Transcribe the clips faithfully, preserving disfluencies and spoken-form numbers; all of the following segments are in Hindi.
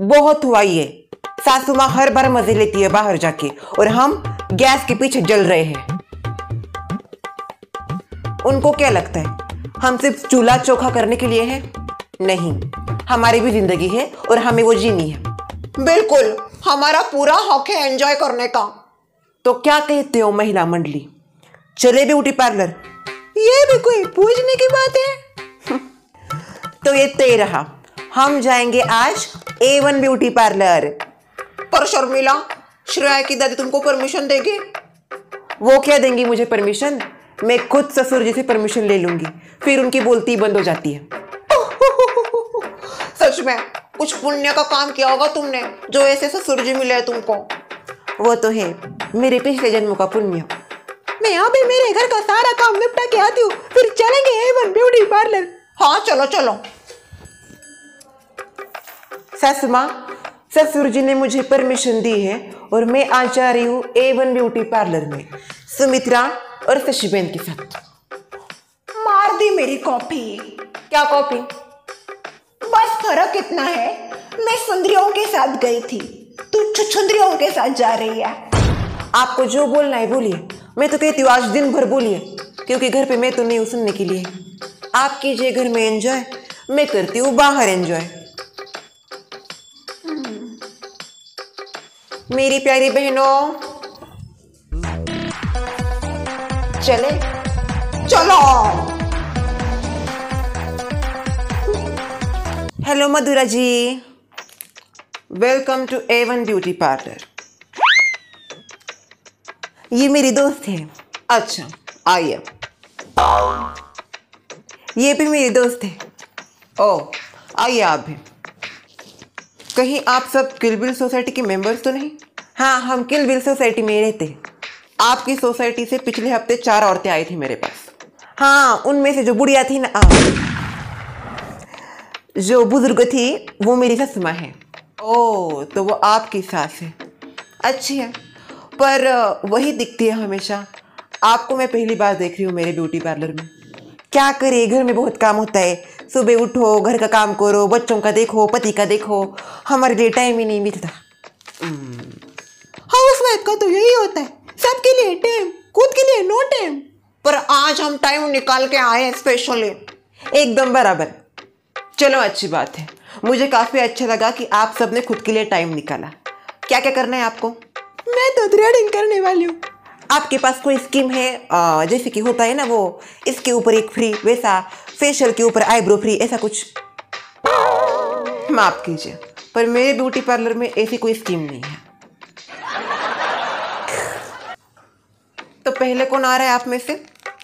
बहुत हुआ ये। सासू माँ हर बार मजे लेती है बाहर जाके और हम गैस के पीछे जल रहे हैं। उनको क्या लगता है हम सिर्फ चूल्हा चोखा करने के लिए हैं? नहीं, हमारी भी जिंदगी है और हमें वो जीनी है। बिल्कुल, हमारा पूरा हक है एंजॉय करने का। तो क्या कहते हो महिला मंडली, चले ब्यूटी पार्लर? ये भी कोई पूछने की बात है। तो ये तय रहा, हम जाएंगे आज एवन ब्यूटी पार्लर। पर शर्मिला, श्रेया की दादी तुमको परमिशन देगी? वो क्या देंगी मुझे परमिशन, मैं खुद ससुर जी से परमिशन ले लूंगी, फिर उनकी बोलती बंद हो जाती है। सच में कुछ पुण्य का काम किया होगा तुमने जो ऐसे ससुर जी मिले तुमको। वो तो है मेरे पिछले जन्मों का पुण्य। मैं अभी मेरे घर का सारा काम निपटा के आती हूँ, फिर चलेंगे एवन ब्यूटी पार्लर। हाँ चलो चलो। सासू माँ, ससुर जी ने मुझे परमिशन दी है और मैं आज जा रही हूँ एवन ब्यूटी पार्लर में सुमित्रा और शशि बहन के साथ। मार दी मेरी कॉपी। क्या कॉपी? बस फर्क इतना है, मैं सुंदरियों के साथ गई थी, तू छुछुंदरियों के साथ जा रही है। आपको जो बोलना है बोलिए, मैं तो कहती हूँ आज दिन भर बोलिए, क्योंकि घर पे मैं तो नहीं हूँ सुनने के लिए। आप कीजिए घर में एंजॉय, मैं करती हूँ बाहर एंजॉय। मेरी प्यारी बहनों, चले चलो। Hello Madhura ji, welcome to Avon beauty parlour. ये मेरी दोस्त है। अच्छा आइए। ये भी मेरी दोस्त है। ओ आइए आप भी। कहीं आप सब किलबिल सोसाइटी के मेंबर्स तो नहीं? हाँ, हम किलबिल सोसाइटी में रहते हैं। आपकी सोसाइटी से पिछले हफ्ते चार औरतें आई थी मेरे पास। हाँ, उनमें से जो बुढ़िया थी ना, जो बुजुर्ग थी, वो मेरी सासू माँ है। ओ, तो वो आपकी सास है। अच्छी है, पर वही दिखती है हमेशा। आपको मैं पहली बार देख रही हूँ मेरे ब्यूटी पार्लर में। क्या करे, घर में बहुत काम होता है। सुबह उठो, घर का काम करो, बच्चों का देखो, पति का देखो, हमारे लिए टाइम ही नहीं मिलता। हाउसवाइफ का तो यही होता है, सबके लिए टाइम, खुद के लिए नो टाइम। पर आज हम टाइम निकाल के आए हैं स्पेशली। एकदम बराबर, चलो अच्छी बात है। मुझे काफ़ी अच्छा लगा कि आप सबने खुद के लिए टाइम निकाला। क्या क्या करना है आपको? मैं तो थ्रेडिंग करने वाली हूँ। आपके पास कोई स्कीम है, जैसे कि होता है ना वो, इसके ऊपर एक फ्री, वैसा फेशियल के ऊपर आईब्रो फ्री, ऐसा कुछ? माफ़ कीजिए, पर मेरे ब्यूटी पार्लर में ऐसी कोई स्कीम नहीं है। तो पहले कौन आ रहा है आप में से?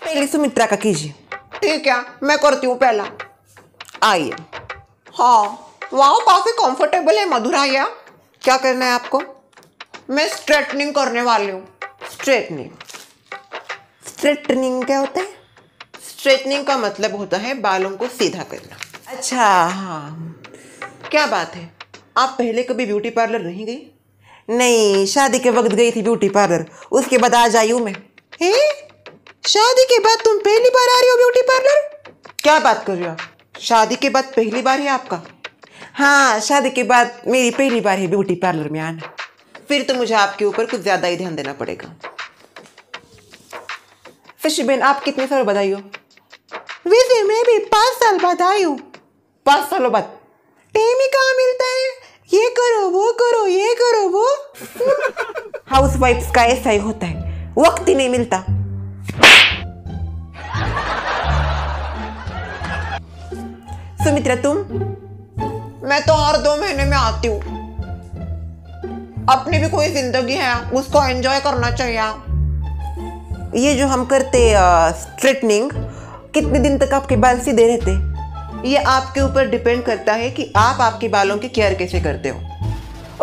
पहले सुमित्रा का कीजिए। ठीक है, मैं करती हूँ पहला। आइए। हाँ, वाह काफ़ी कंफर्टेबल है मधुरा। या क्या करना है आपको? मैं स्ट्रेटनिंग करने वाली हूँ। स्ट्रेटनिंग? स्ट्रेटनिंग क्या होता है? स्ट्रेटनिंग का मतलब होता है बालों को सीधा करना। अच्छा, हाँ क्या बात है। आप पहले कभी ब्यूटी पार्लर नहीं गई? नहीं, शादी के वक्त गई थी ब्यूटी पार्लर, उसके बाद आज आई हूँ मैं। हे? शादी के बाद तुम पहली बार आ रही हो ब्यूटी पार्लर? क्या बात कर रही हो आप, शादी के बाद पहली बार है आपका? हाँ, शादी के बाद मेरी पहली बार है ब्यूटी पार्लर में आना। फिर तो मुझे आपके ऊपर कुछ ज़्यादा ही ध्यान देना पड़ेगा। शशि बहन, आप कितने सालों बाद आई हो? वैसे मैं भी पाँच साल बाद आई हूँ। पाँच सालों बाद टाइम ही कहाँ मिलता है, ये करो वो करो ये करो वो। हाउसवाइफ्स का ऐसा ही होता है, वक्त ही नहीं मिलता। सुमित्रा तुम? मैं तो हर दो महीने में आती हूँ। अपनी भी कोई जिंदगी है, उसको एंजॉय करना चाहिए। ये जो हम करते स्ट्रेटनिंग, कितने दिन तक आपके बाल सीधे रहते? ये आपके ऊपर डिपेंड करता है कि आप आपके बालों की केयर कैसे करते हो।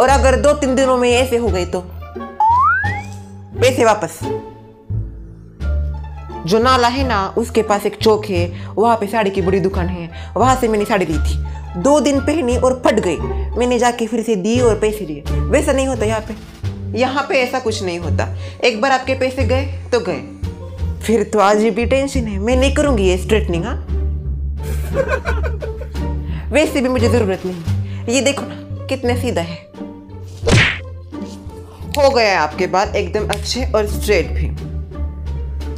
और अगर दो तीन दिनों में ऐसे हो गए तो पैसे वापस। जो नाला है ना, उसके पास एक चौक है, वहाँ पे साड़ी की बड़ी दुकान है, वहाँ से मैंने साड़ी ली थी। दो दिन पहनी और फट गई, मैंने जाके फिर से दी और पैसे लिए। वैसा नहीं होता यहाँ पे। यहाँ पे ऐसा कुछ नहीं होता, एक बार आपके पैसे गए तो गए। फिर तो आज भी टेंशन है, मैं नहीं करूँगी ये स्ट्रेटनिंग। हाँ, वैसे भी मुझे जरूरत नहीं। ये देखो ना, कितने सीधा है। हो गया है आपके बाल एकदम अच्छे और स्ट्रेट भी।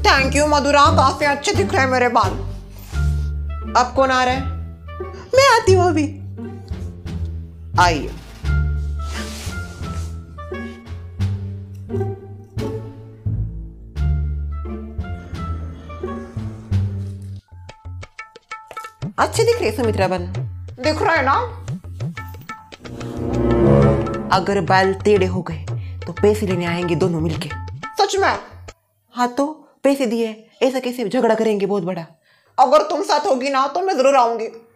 थैंक यू मधुरा, काफी अच्छे दिख रहे हैं मेरे बाल। अब कौन आ रहा है? मैं आती हूँ अभी, आइए। अच्छे दिख रहे सुमित्रा बन, दिख रहा है ना? अगर बाल टेढ़े हो गए तो पैसे लेने आएंगे दोनों मिलके। सच में? हाँ तो पैसे दिए, ऐसा कैसे झगड़ा करेंगे बहुत बड़ा। अगर तुम साथ होगी ना तो मैं जरूर आऊंगी।